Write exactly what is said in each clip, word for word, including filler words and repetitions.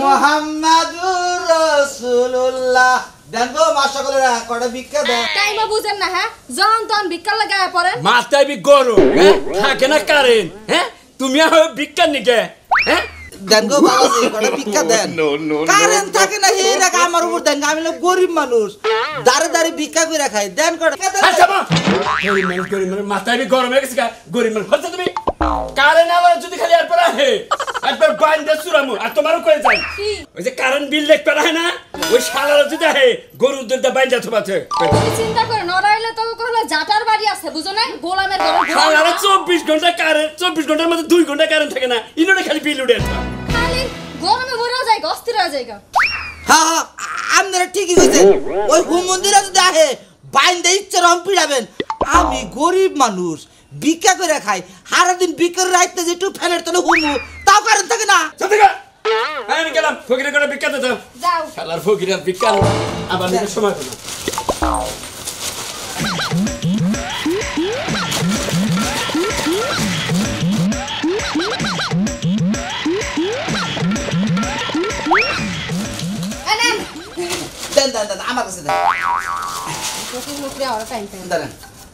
Muhammadur Rasulullah. Then go, Master Colora, for a big cat. Time of Buzan, eh? Zonton, big calaga for it. Master big goro, eh? How can I carry? Eh? To me, a big caniger, eh? Then go, Master, for a big cat. No, no, no. Karen, taking a head, a camera wood, and Gamil of Gori Malus. Daradari Bika with a high, then got a cat. Master Goro, Mexica, Goriman, what's it to me? Karen, I want to declare for a head. I will bind the Suramu at tomorrow. Is the current bill like Parana? Which color today? Guru did the band at the matter. It's in the Corona Jatar Varias, Buzona, Golam, and so bitch got the carrot, so bitch got another two got a carrot. You know, I can be loaded. Kali, go on the world as I got to Razega. Ha, I'm not taking with it. What Humundiras Dahe? Bind the Charon Pilaven. Ami Gorib Manus, Bika Gorakai, Haradin Bika right as a two penner to the Humu. Taukaran Tagana. Something. I'm going to be cut up. I'm going to be cut up. I'm going to be cut up. I'm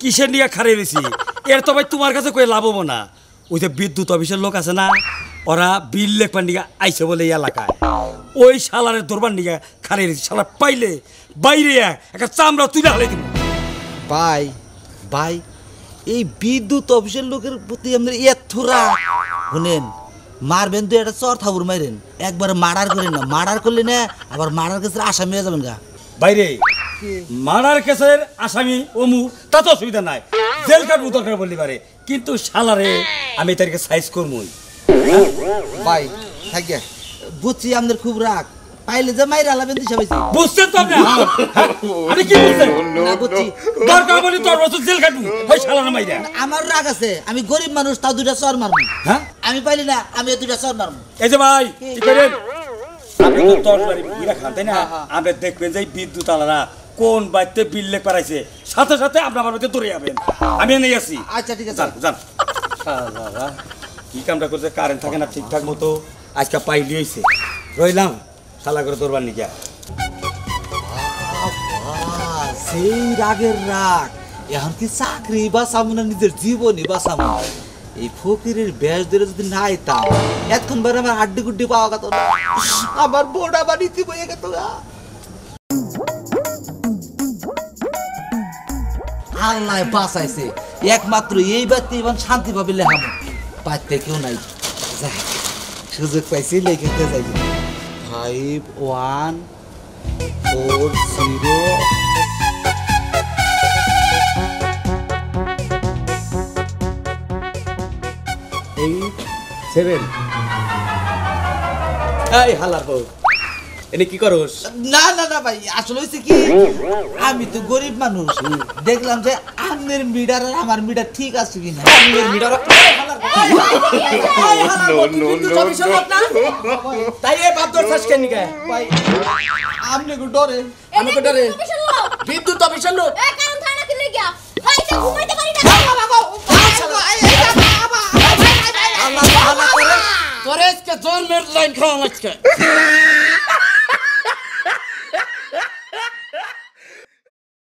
কিসে নিয়ে খারে বেশি এর তো ভাই তোমার কাছে কই লাভ হবো না ওই যে বিদ্যুৎ অফিসের লোক আছে না ওরা বিল লেখবার নিগা আইসে বলে এলাকায় ওই শালারে দরবার নিগা খারিয়ে শালা পাইলে বাইরে একটা চামড়া তুলে হালাই দিব ভাই ভাই এই বিদ্যুৎ অফিসের লোকের প্রতি আমাদের এত রাগ শুনেন মারবেন তো একটা চর থাবুর মারেন একবার মার্ডার করেন না মার্ডার করলে না আবার মার্ডার কেসের আসামি হয়ে যাবেন গা বাইরে মার্ডার কেসের আসামি ওমু তা তো অসুবিধা নাই জেল কাটবো দরকার বললি পারে কিন্তু শালারে আমি তারকে সাইজ করবই ভাই থাকে বুঝছি আমাদের খুব রাগ পাইলে যে মাইরা লাবেন দিশা হইছে বুঝছেন তো আপনি আরে কি বুঝছেন না বুঝছি দরকার বলি তোর বছর জেল কাটু ওই শালা না মাইরা আমার রাগ আছে আমি গরিব মানুষ তাও দুইটা চর মারমু হ্যাঁ আমি পাইলে না আমি দুইটা চর মারমু এই যে ভাই কি করেন আপনি তো তোর বাড়ি ভিড়া খান তাই না আমরা দেখবেন যে বিদ্যুৎ আলারা কোন বাইতে বিল লেখ পারাইছে সাথে সাথে আপনি আমার মধ্যে দৌড়ে যাবেন আমি এনে গেছি আচ্ছা ঠিক আছে যান যান শালা কি কামটা করতে কারেন্ট থাকে না ঠিকঠাক মতো আজকে পাইলি হইছে রইলাম শালা করে দরবার নি যা বাবা সেই রাগের রাগ এখন কি চাকরি বা সামনে নিজের জীবনই বা সামনে এই ফকিরের ব্যাস ধরে যদি না আইতাম এতক্ষণ পরে আমার আড্ডি গুড্ডি পাওয়া গেত না আমার বোড়া বাড়িতে বইয়ে গেত না আল্লাহ বাঁচাইছে একমাত্র এই ব্যক্তি এবং শান্তি পাবে লেহাম পাতে কেউ নাই যাই সুযোগ পাইছি লেখাতে যাই five one four zero eight seven এই হালার বউ এনে কি করস না না না ভাই আসলে হইছে কি আমি তো গরিব মানুষ দেখলাম যে আমনের মিটার আর আমার মিটার ঠিক আছে কিনা আমনের মিটার নো নো নো তাই এ বাপ দর ফাঁস কেন নি গায় ভাই আমনে কো ডরে আমনে কো ডরে বিদ্যুৎ অফিসের লোক এ কারণ থানা কি লে গিয়া ভাই তো ঘুমাইতে পারি না বাবা বাবা আল্লাহ আল্লাহ করে তোরে আজকে জোর মের লাইন খাওয়া লাগছে